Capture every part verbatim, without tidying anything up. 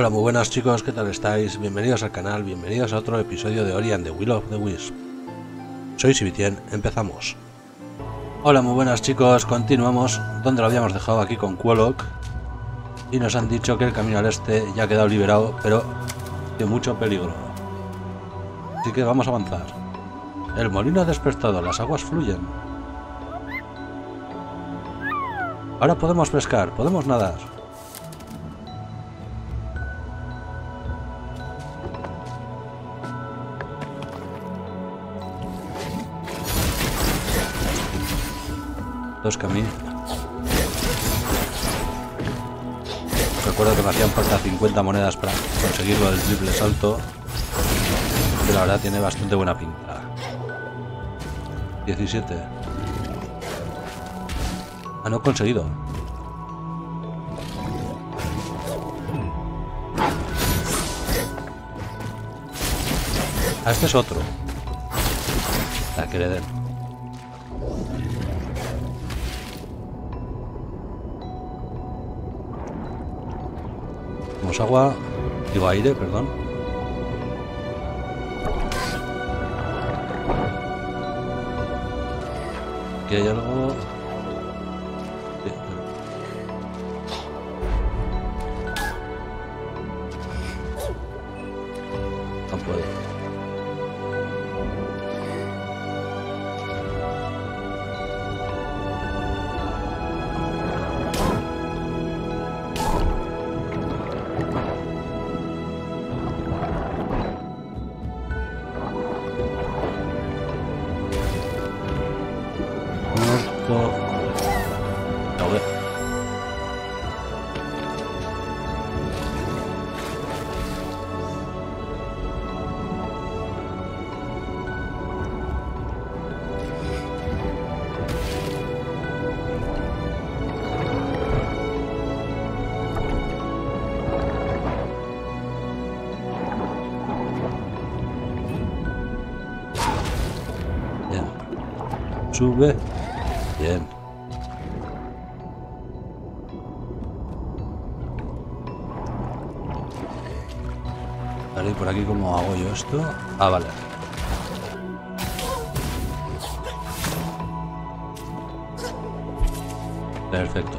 Hola, muy buenas chicos, ¿qué tal estáis? Bienvenidos al canal, bienvenidos a otro episodio de Ori and the Will of the Wisps. Soy Sibitien, empezamos. Hola, muy buenas chicos, continuamos donde lo habíamos dejado, aquí con Quolok. Y nos han dicho que el camino al este ya ha quedado liberado, pero de mucho peligro. Así que vamos a avanzar. El molino ha despertado, las aguas fluyen. Ahora podemos pescar, podemos nadar. Dos caminos. Recuerdo que me hacían falta cincuenta monedas para conseguirlo del triple salto, que la verdad tiene bastante buena pinta. diecisiete. Ah, no he conseguido. Ah, este es otro. La que le den. Tenemos agua. Digo aire, perdón. Aquí hay algo. Sube. Bien. Vale, por aquí, ¿cómo hago yo esto? Ah, vale. Perfecto.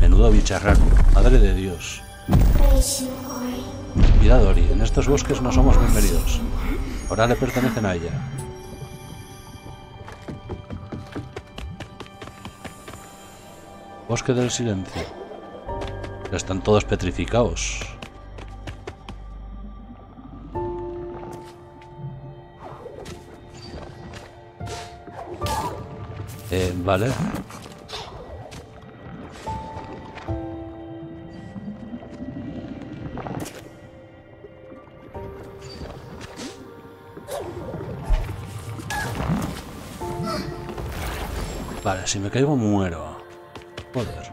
Menudo bicharraco. Madre de Dios. Cuidado, Ori. En estos bosques no somos bienvenidos. Ahora le pertenecen a ella. Bosque del silencio. Pero están todos petrificados. Eh, vale. Vale, si me caigo muero. Joder.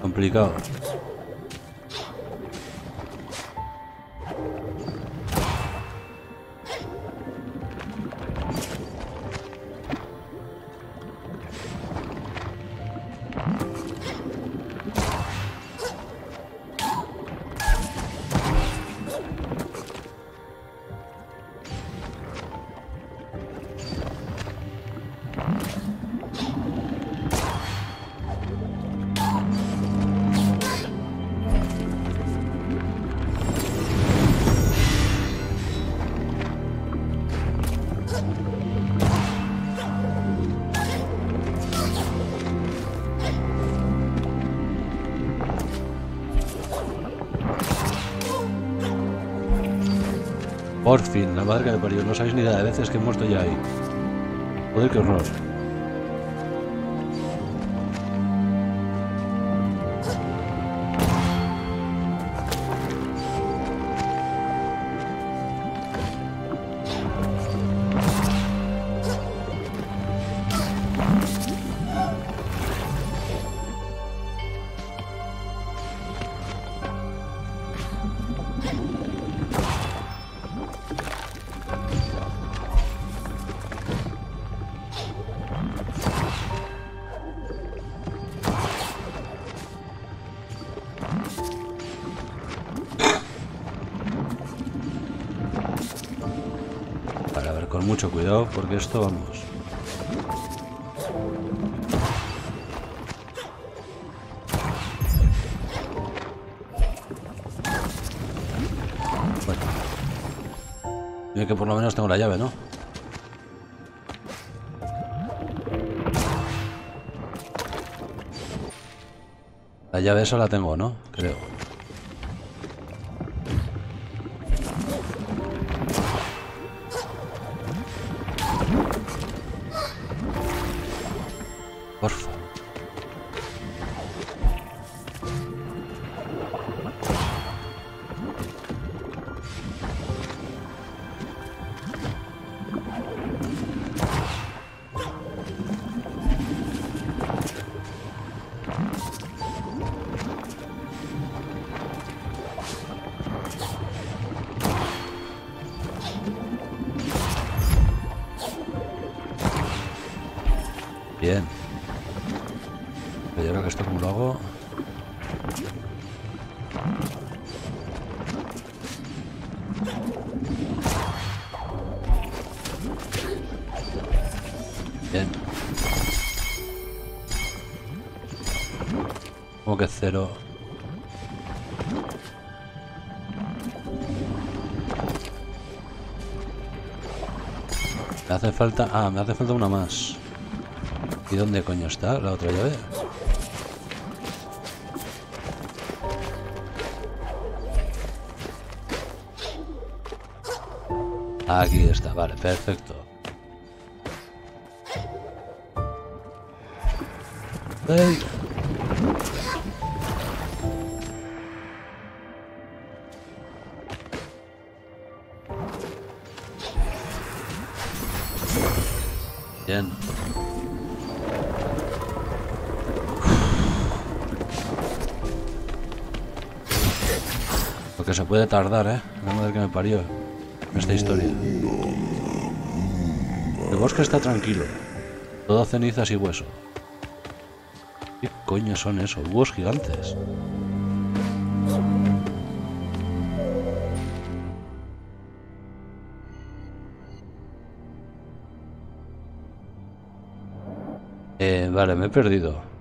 Complicado. Por fin, la madre que me parió, no sabéis ni la de veces que he muerto ya ahí. Joder, qué horror. con mucho cuidado, porque esto, vamos. Bueno. Yo que por lo menos tengo la llave, ¿no? La llave esa la tengo, ¿no? Creo. Porfa. Bien. Pero yo creo que esto como lo hago. Bien. Como que cero. Me hace falta. Ah, me hace falta una más. ¿Y dónde coño está la otra llave? Aquí está, vale, perfecto. ¡Ey! Bien. Lo que se puede tardar, ¿eh? La madre que me parió en esta historia. El bosque está tranquilo. Todo cenizas y hueso. ¿Qué coño son esos? Búhos gigantes. Eh, vale, me he perdido.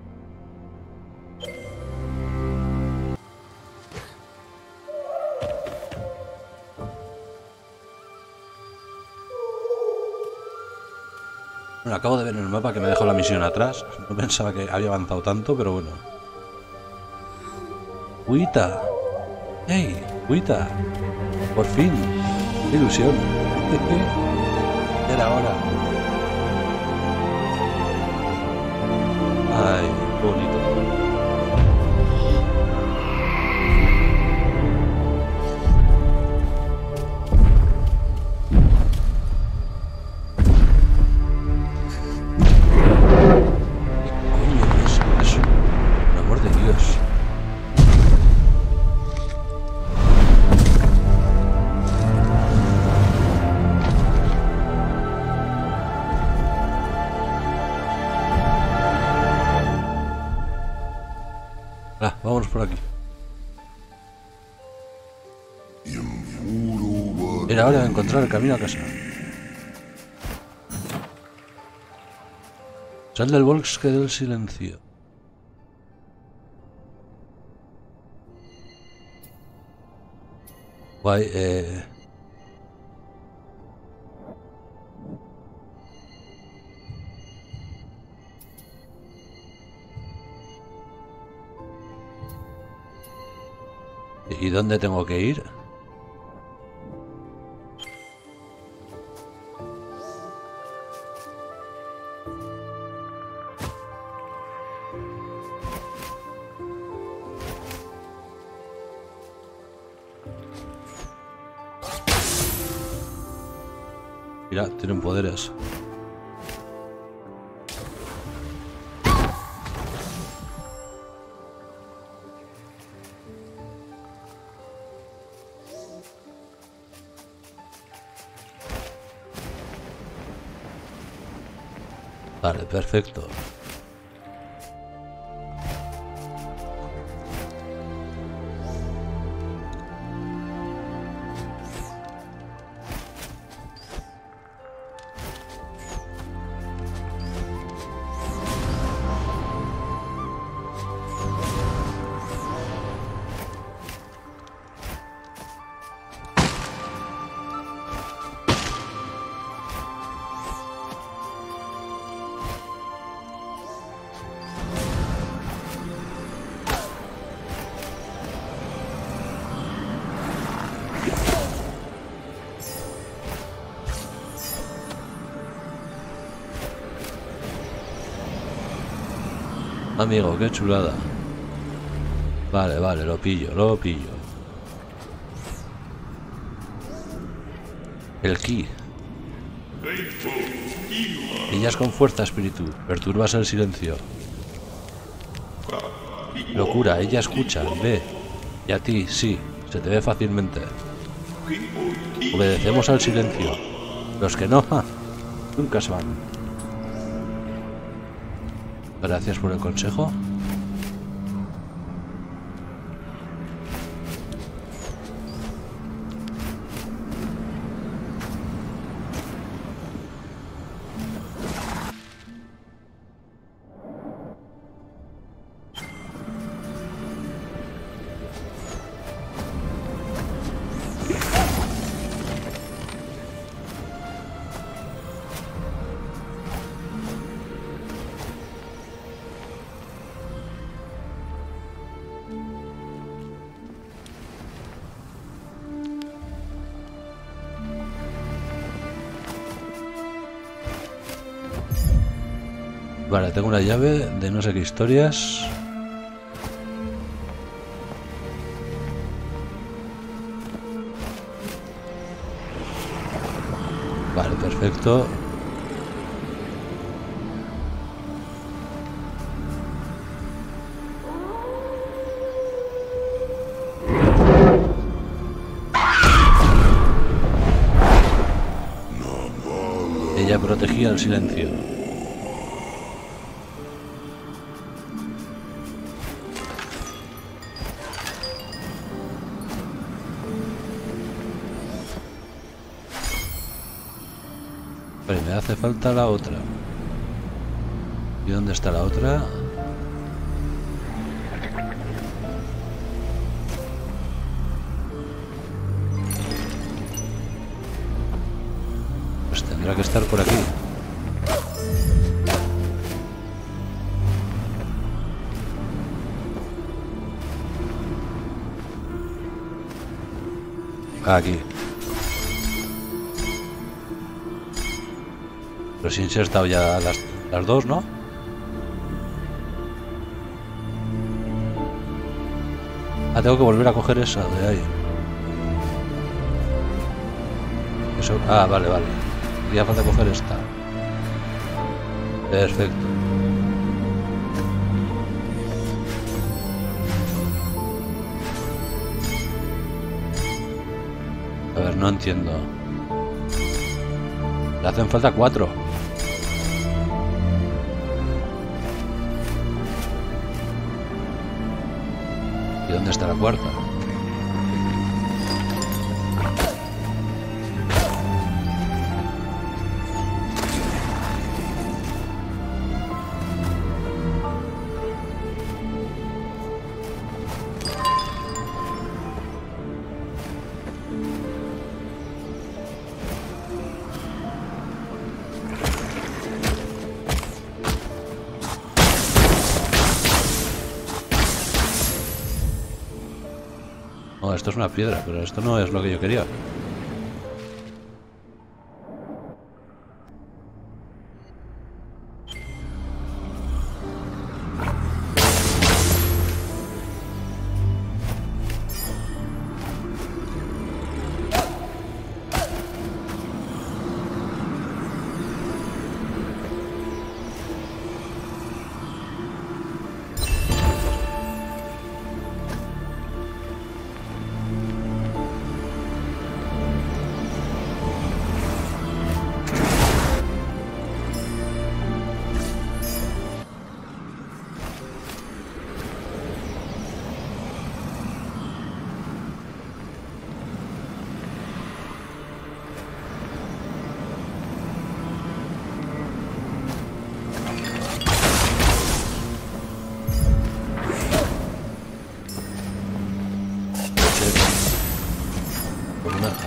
Bueno, acabo de ver en el mapa que me dejó la misión atrás. No pensaba que había avanzado tanto, pero bueno. Buhita. ¡Hey! Buhita. Por fin. ¡Qué ilusión! Era hora. Ay, qué bonito. Ah, vámonos por aquí. Era hora de encontrar el camino a casa. Sal del bosque del silencio. Guay, eh... ¿Y dónde tengo que ir? Mira, tienen poderes. Vale, perfecto. Amigo, qué chulada. Vale, vale, lo pillo, lo pillo. El ki. Pillas con fuerza, espíritu. Perturbas el silencio. Locura, ella escucha, ve. Y a ti, sí, se te ve fácilmente. Obedecemos al silencio. Los que no, ja, nunca se van. Gracias por el consejo. Vale, tengo una llave de no sé qué historias. Vale, perfecto. Ella protegía el silencio. Me hace falta la otra. ¿Y dónde está la otra? Pues tendrá que estar por aquí. Aquí. Pero sin ser estado ya las, las dos, ¿no? Ah, tengo que volver a coger esa de ahí. Eso, ah, vale, vale. Ya falta coger esta. Perfecto. A ver, no entiendo. Le hacen falta cuatro. ¿Dónde está la cuarta? Esto es una piedra, pero esto no es lo que yo quería.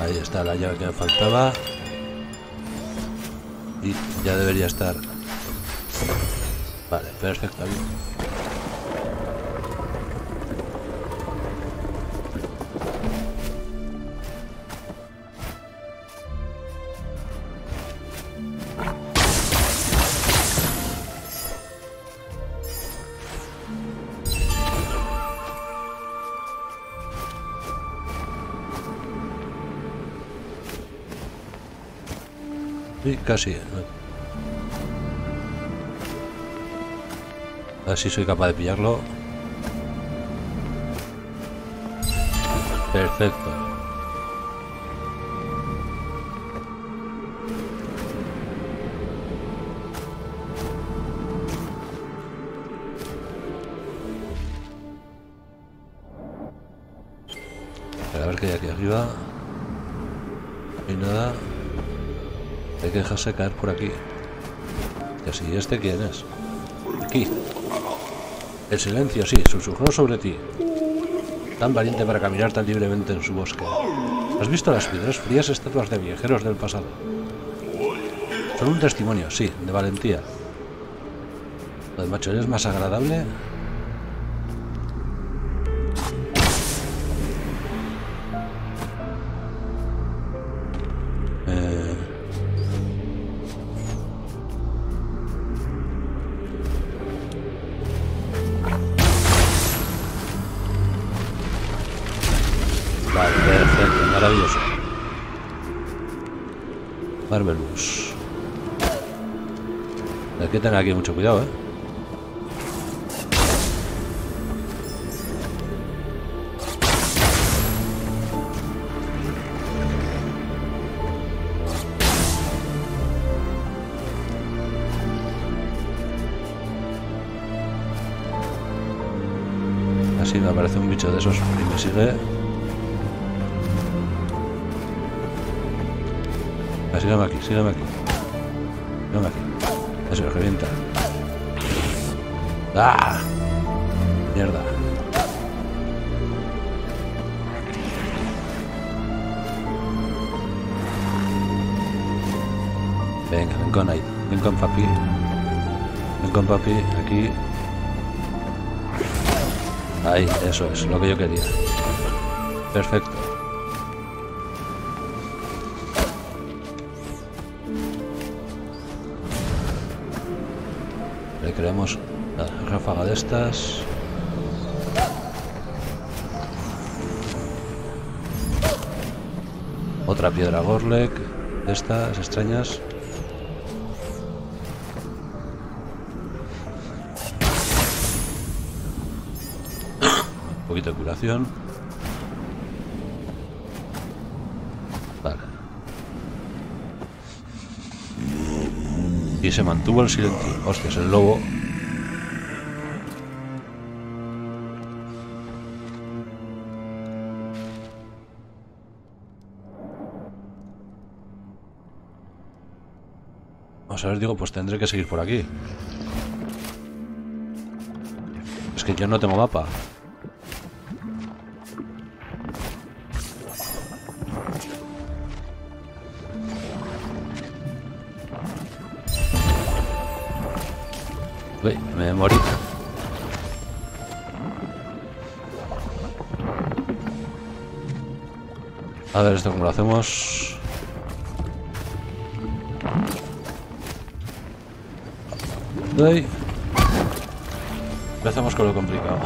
Ahí está la llave que me faltaba. Y ya debería estar. Vale, perfecto. Sí, casi. A ver si soy capaz de pillarlo. Perfecto. A ver qué hay aquí arriba. No hay nada. Hay que dejarse caer por aquí. Y así, ¿este quién es? Aquí. El silencio, sí, susurró sobre ti. Tan valiente para caminar tan libremente en su bosque. ¿Has visto las piedras frías estatuas de viajeros del pasado? Son un testimonio, sí, de valentía. ¿Lo de macho es más agradable? Hay que tener aquí mucho cuidado, ¿eh? Así me aparece un bicho de esos y me sigue. Ah, sígame aquí, sígame aquí. Sígame aquí. Se lo revienta. ¡Ah! Mierda. Venga, ven con ahí. Ven con papi. Ven con papi. Aquí. Ahí, eso es lo que yo quería. Perfecto. Creamos la ráfaga de estas. Otra piedra Gorlek de estas extrañas. Un poquito de curación. Vale. Y se mantuvo el silencio. Hostias, el lobo. Vamos a ver, digo, pues tendré que seguir por aquí. Es que yo no tengo mapa. Uy, me morí. A ver, esto cómo lo hacemos. Ahí. Empezamos con lo complicado.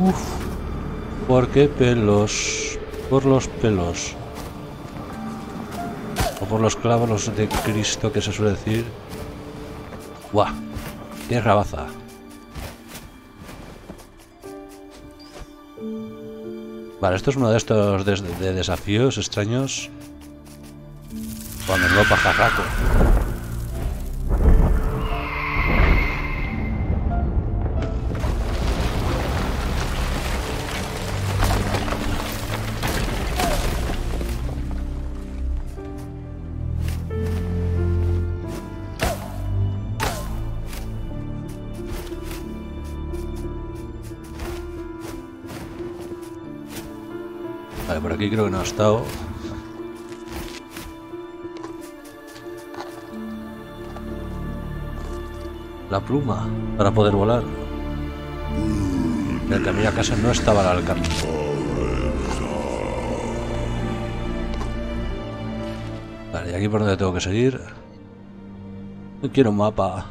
Uf. Porque pelos, por los pelos, o por los clavos de Cristo que se suele decir. ¡Guau! ¡Qué rabaza! Vale, esto es uno de estos de, de desafíos extraños. Cuando no pajarraco. Vale, por aquí creo que no ha estado. La pluma, para poder volar. En el camino a casa no estaba al alcance. Vale, ¿y aquí por dónde tengo que seguir? No quiero un mapa.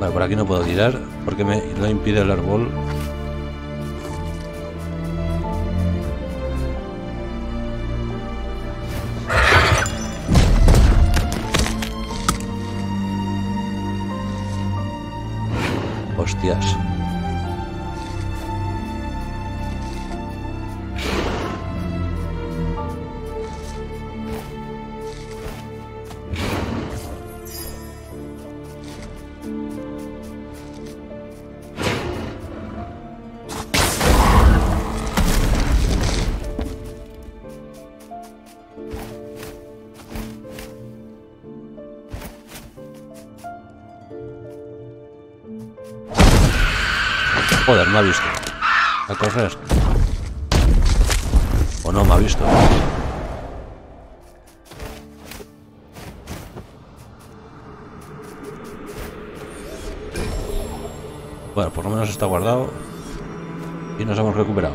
Vale, por aquí no puedo tirar porque me lo impide el árbol. Hostias. Joder, me ha visto. A correr. O no me ha visto. Bueno, por lo menos está guardado. Y nos hemos recuperado.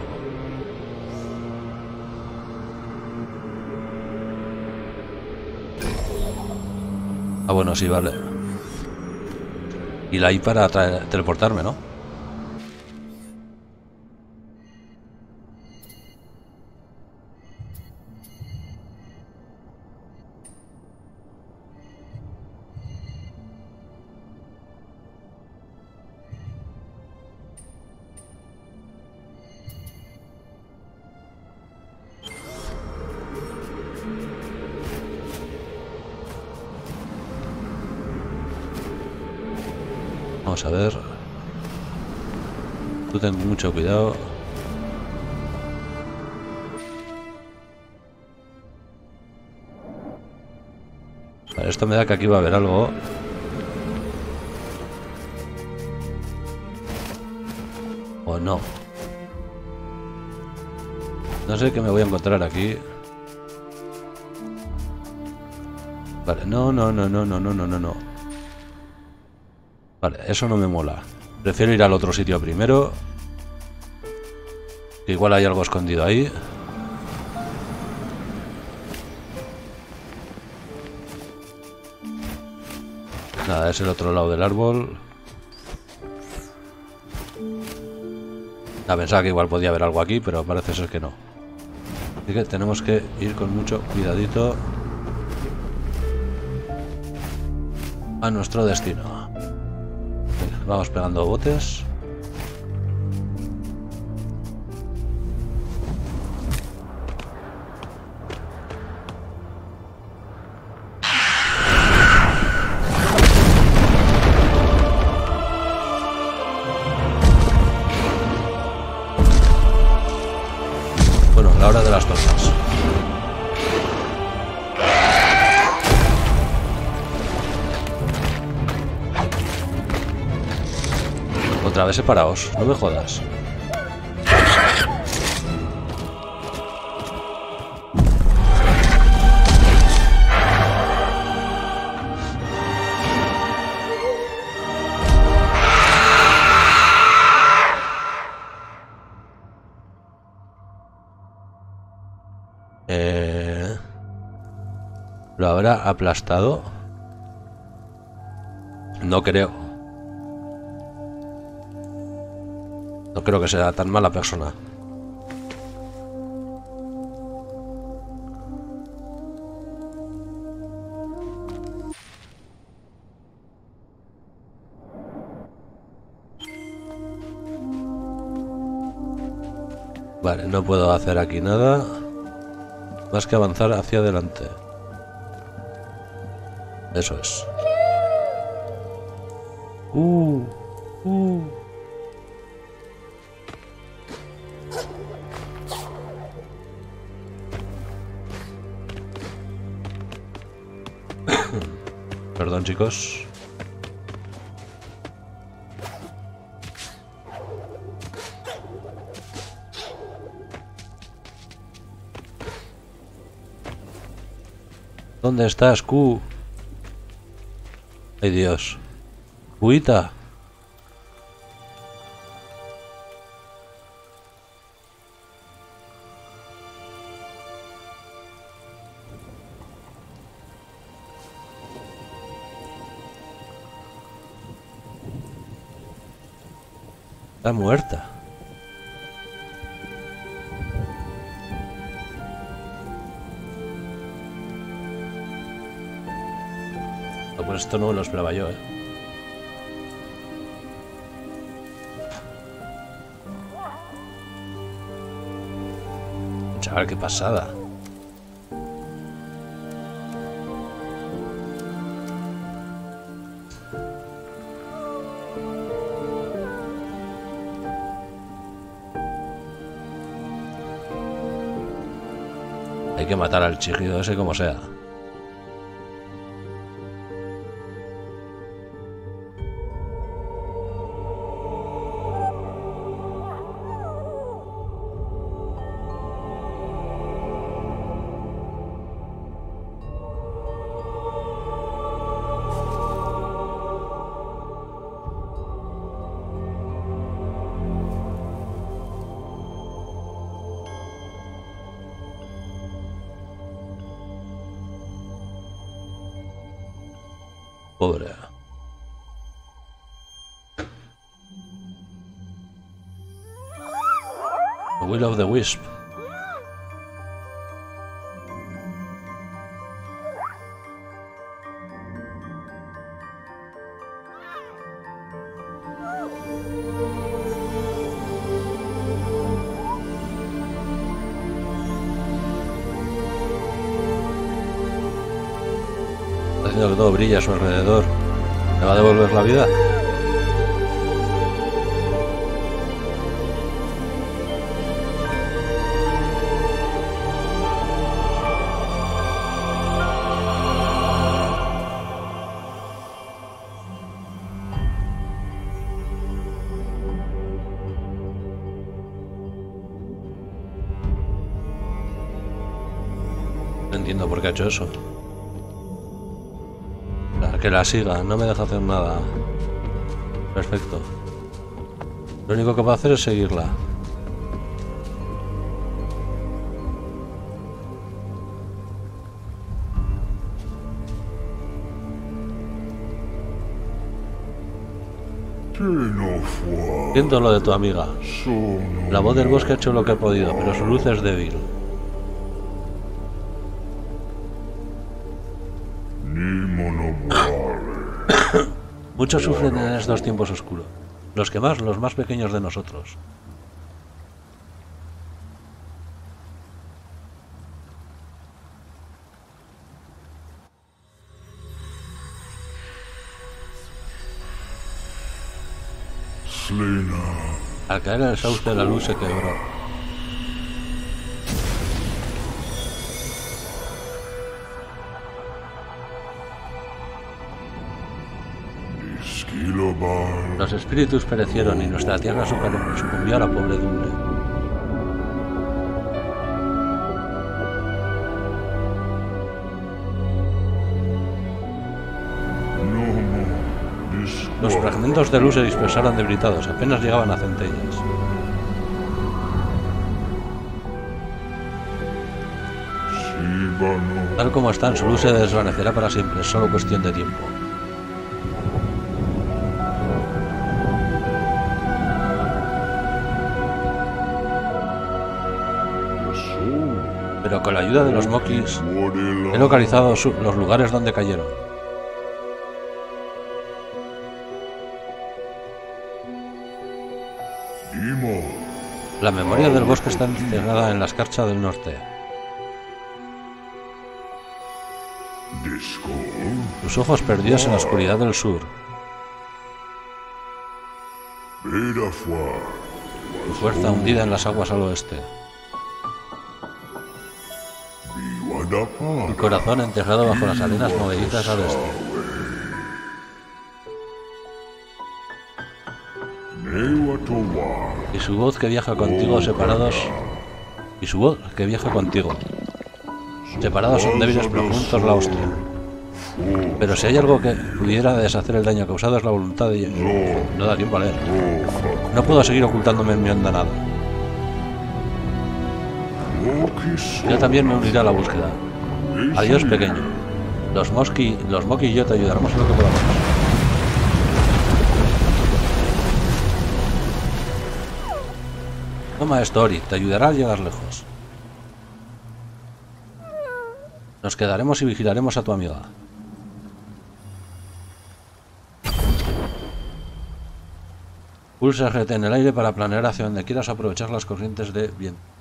Ah, bueno, sí, vale. Y la I para teleportarme, ¿no? Vamos a ver. Tú ten mucho cuidado. Vale, esto me da que aquí va a haber algo. O no. No sé qué me voy a encontrar aquí. Vale, no, no, no, no, no, no, no, no, no. Vale, eso no me mola. Prefiero ir al otro sitio primero. Igual hay algo escondido ahí. Nada, es el otro lado del árbol. Ah, pensaba que igual podía haber algo aquí, pero parece ser que no. Así que tenemos que ir con mucho cuidadito a nuestro destino. Vamos pegando botes. Bueno, la hora de las tortas. Otra vez separaos, no me jodas. Eh... ¿Lo habrá aplastado? No creo. No creo que sea tan mala persona. Vale, no puedo hacer aquí nada más que avanzar hacia adelante. Eso es. Uh, uh. Perdón, chicos. ¿Dónde estás, Q? Ay, Dios. Buhita. Está muerta. No, pues esto no lo esperaba yo, eh. Chaval, qué pasada. Hay que matar al chirrido ese como sea. Pobre. The Will of the Wisp. Que todo brilla a su alrededor. ¿Me va a devolver la vida? No entiendo por qué ha hecho eso. Que la siga, no me deja hacer nada. Perfecto. Lo único que puedo hacer es seguirla. Siento lo de tu amiga. La voz del bosque ha hecho lo que ha podido, pero su luz es débil. Muchos sufren en estos tiempos oscuros. Los que más, los más pequeños de nosotros. Al caer en el sauce de la luz se quebró. Los espíritus perecieron y nuestra tierra sucumbió a la pobredumbre. Los fragmentos de luz se dispersaron debilitados, apenas llegaban a centellas. Tal como están, su luz se desvanecerá para siempre, es solo cuestión de tiempo. Pero con la ayuda de los Mokis he localizado los lugares donde cayeron. La memoria del bosque está enterrada en la escarcha del norte. Sus ojos perdidos en la oscuridad del sur. Su fuerza hundida en las aguas al oeste. El corazón enterrado bajo las arenas movedizas al oeste. Y su voz que viaja contigo separados. Y su voz que viaja contigo. Separados son débiles pero juntos la hostia. Pero si hay algo que pudiera deshacer el daño causado es la voluntad de ellos. No da tiempo a leer. No puedo seguir ocultándome en mi andanada. Yo también me uniré a la búsqueda. Adiós, pequeño. Los Mokis los Mokis y yo te ayudaremos en lo que podamos. Toma esto, Ori. Te ayudará a llegar lejos. Nos quedaremos y vigilaremos a tu amiga. Pulsa R T en el aire para planear hacia donde quieras aprovechar las corrientes de viento.